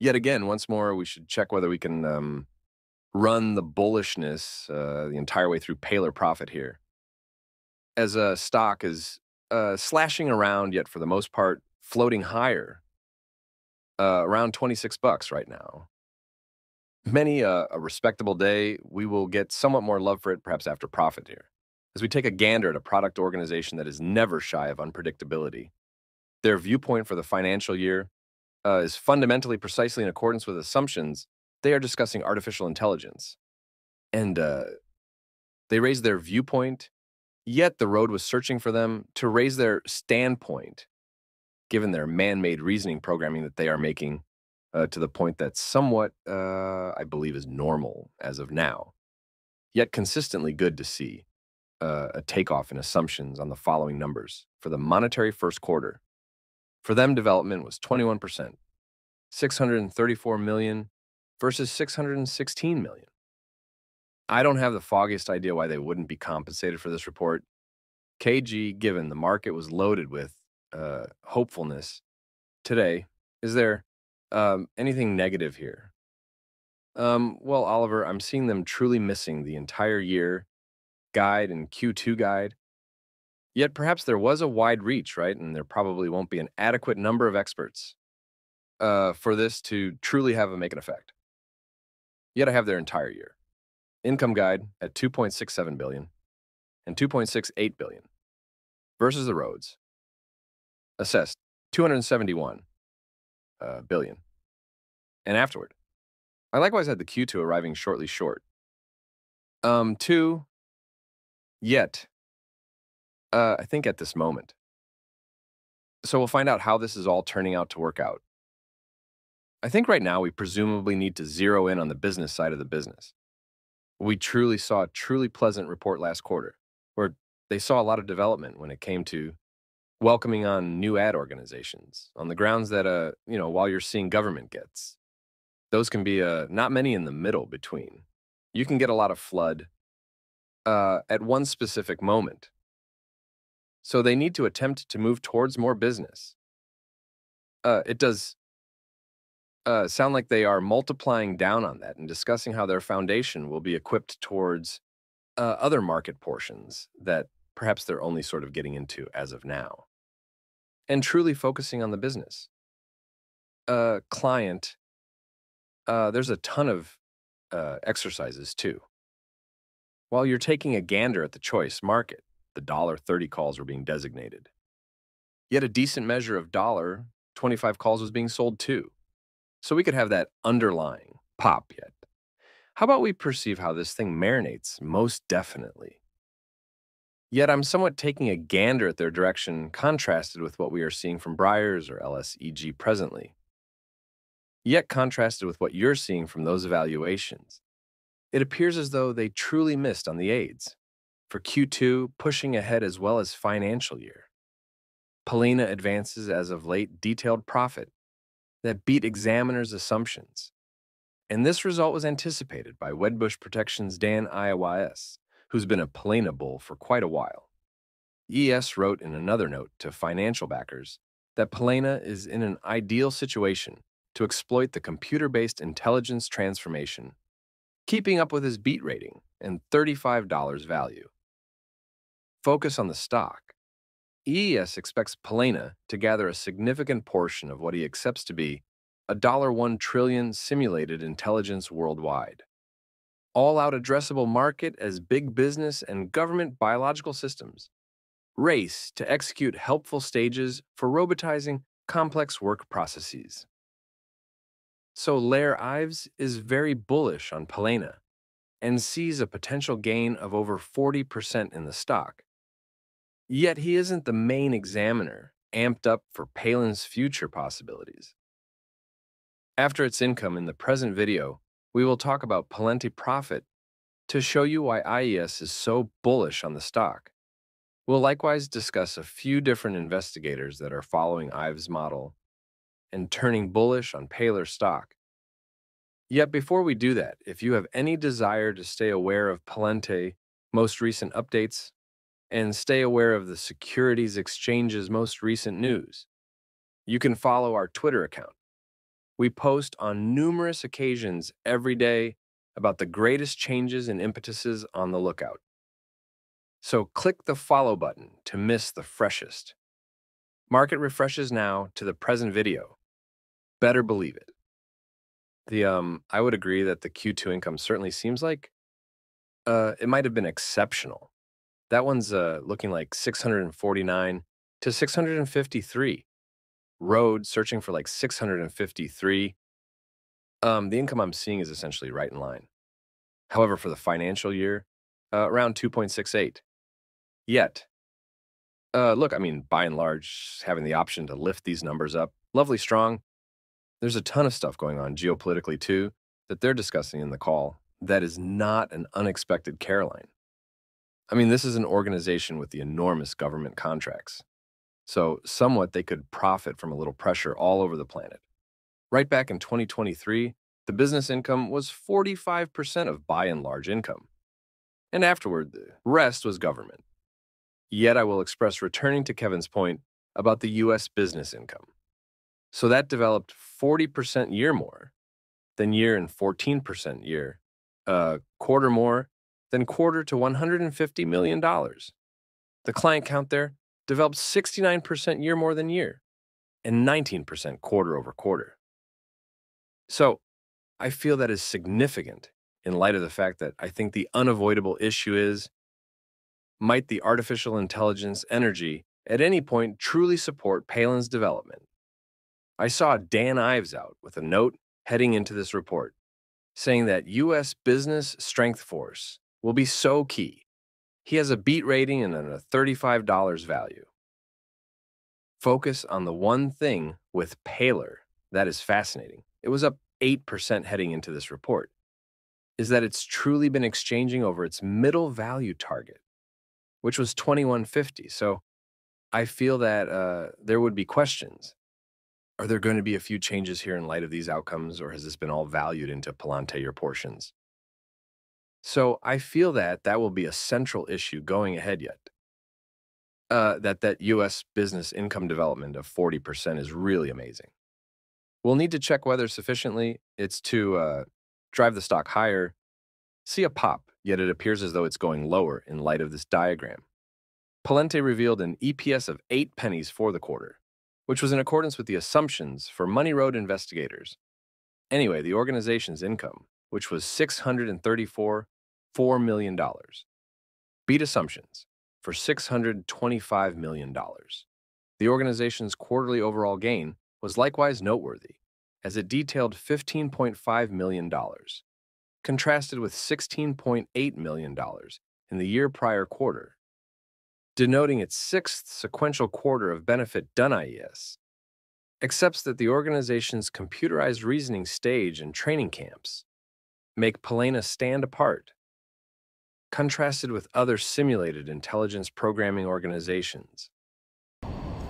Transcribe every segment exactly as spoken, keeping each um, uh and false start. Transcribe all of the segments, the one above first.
yet again, once more, we should check whether we can um, run the bullishness uh, the entire way through paler profit here, as a uh, stock is uh, slashing around, yet for the most part floating higher, uh, around twenty-six bucks right now. Many uh, a respectable day, we will get somewhat more love for it, perhaps after profit here, as we take a gander at a product organization that is never shy of unpredictability. Their viewpoint for the financial year uh, is fundamentally precisely in accordance with assumptions. They are discussing artificial intelligence. And uh, they raised their viewpoint, yet the road was searching for them to raise their standpoint, given their man-made reasoning programming that they are making uh, to the point that somewhat, uh, I believe, is normal as of now, yet consistently good to see uh, a takeoff in assumptions on the following numbers for the monetary first quarter. For them, development was twenty-one percent, six hundred thirty-four million dollars versus six hundred sixteen million dollars. I don't have the foggiest idea why they wouldn't be compensated for this report. K G, given the market was loaded with uh, hopefulness today, is there um, anything negative here? Um, well, Oliver, I'm seeing them truly missing the entire year guide and Q two guide. Yet perhaps there was a wide reach, right? And there probably won't be an adequate number of experts uh, for this to truly have a make an effect. Yet I have their entire year income guide at two point six seven billion dollars and two point six eight billion dollars versus the roads assessed two hundred seventy-one uh, billion. And afterward, I likewise had the Q two arriving shortly short. Um, two. Yet. Uh, I think at this moment. So we'll find out how this is all turning out to work out. I think right now we presumably need to zero in on the business side of the business. We truly saw a truly pleasant report last quarter, where they saw a lot of development when it came to welcoming on new ad organizations on the grounds that, uh, you know, while you're seeing government gets, those can be uh, not many in the middle between. You can get a lot of flood uh, at one specific moment. So they need to attempt to move towards more business. Uh, it does uh, sound like they are multiplying down on that and discussing how their foundation will be equipped towards uh, other market portions that perhaps they're only sort of getting into as of now. And truly focusing on the business. Uh, client, uh, there's a ton of uh, exercises too. While you're taking a gander at the choice market, the dollar thirty calls were being designated. Yet a decent measure of dollar twenty-five calls was being sold too. So we could have that underlying pop yet. How about we perceive how this thing marinates most definitely? Yet I'm somewhat taking a gander at their direction contrasted with what we are seeing from Briars or L S E G presently. Yet contrasted with what you're seeing from those evaluations. It appears as though they truly missed on the aids. For Q two, pushing ahead as well as financial year. Paulina advances as of late detailed profit that beat examiners' assumptions. And this result was anticipated by Wedbush Protection's Dan Ives, who's been a Paulina bull for quite a while. E S wrote in another note to financial backers that Paulina is in an ideal situation to exploit the computer-based intelligence transformation, keeping up with his beat rating and thirty-five dollars value. Focus on the stock. E E S expects Paulina to gather a significant portion of what he accepts to be a one dollar one trillion simulated intelligence worldwide. All-out addressable market as big business and government biological systems race to execute helpful stages for robotizing complex work processes. So Lair Ives is very bullish on Paulina and sees a potential gain of over forty percent in the stock. Yet he isn't the main examiner, amped up for Palin's future possibilities. After its income in the present video, we will talk about Palantir profit to show you why I E S is so bullish on the stock. We'll likewise discuss a few different investigators that are following Ives' model and turning bullish on paler stock. Yet before we do that, if you have any desire to stay aware of Palantir's most recent updates and stay aware of the Securities Exchange's most recent news, you can follow our Twitter account, We post on numerous occasions every day about the greatest changes and impetuses on the lookout. So click the follow button to miss the freshest. Market refreshes now to the present video. Better believe it. The um, I would agree that the Q two income certainly seems like uh, it might have been exceptional. That one's uh, looking like six hundred forty-nine to six hundred fifty-three. Road searching for like six hundred fifty-three. Um, the income I'm seeing is essentially right in line. However, for the financial year, uh, around two point six eight. Yet, uh, look, I mean, by and large, having the option to lift these numbers up, lovely strong. There's a ton of stuff going on geopolitically, too, that they're discussing in the call that is not an unexpected Caroline. I mean, this is an organization with the enormous government contracts. So somewhat they could profit from a little pressure all over the planet. Right back in twenty twenty-three, the business income was forty-five percent of by and large income. And afterward, the rest was government. Yet I will express returning to Kevin's point about the U S business income. So that developed forty percent year more than year and fourteen percent year, uh, quarter more than quarter to one hundred fifty million dollars. The client count there developed sixty-nine percent year more than year and nineteen percent quarter over quarter. So I feel that is significant in light of the fact that I think the unavoidable issue is, might the artificial intelligence energy at any point truly support Palin's development? I saw Dan Ives out with a note heading into this report saying that U S business strength force will be so key. He has a beat rating and a thirty-five dollar value. Focus on the one thing with Paler that is fascinating. It was up eight percent heading into this report, is that it's truly been exchanging over its middle value target, which was twenty-one fifty. So I feel that uh, there would be questions. Are there going to be a few changes here in light of these outcomes, or has this been all valued into Palantir portions? So I feel that that will be a central issue going ahead yet. Uh, that that U S business income development of forty percent is really amazing. We'll need to check whether sufficiently it's to uh, drive the stock higher, see a pop, yet it appears as though it's going lower in light of this diagram. Palantir revealed an E P S of eight pennies for the quarter, which was in accordance with the assumptions for Money Road investigators. Anyway, the organization's income, which was six hundred thirty-four point four million dollars, beat assumptions for six hundred twenty-five million dollars. The organization's quarterly overall gain was likewise noteworthy, as it detailed fifteen point five million dollars, contrasted with sixteen point eight million dollars in the year prior quarter, denoting its sixth sequential quarter of benefit. Dan Ives accepts that the organization's computerized reasoning stage and training camps make Palana stand apart, contrasted with other simulated intelligence programming organizations.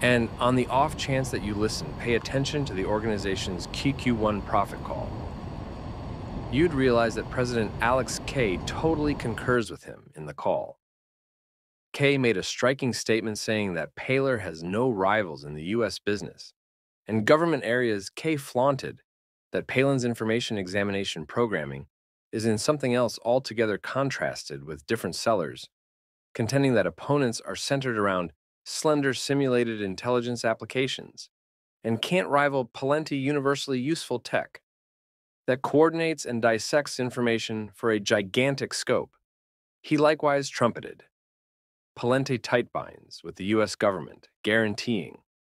And on the off chance that you listen, pay attention to the organization's Q Q one profit call. You'd realize that President Alex Kay totally concurs with him in the call. Kay made a striking statement saying that Paler has no rivals in the U S business. In government areas, Kay flaunted that Palin's information examination programming is in something else altogether contrasted with different sellers, contending that opponents are centered around slender simulated intelligence applications and can't rival Palantir universally useful tech that coordinates and dissects information for a gigantic scope. He likewise trumpeted Palantir tight binds with the U S government, guaranteeing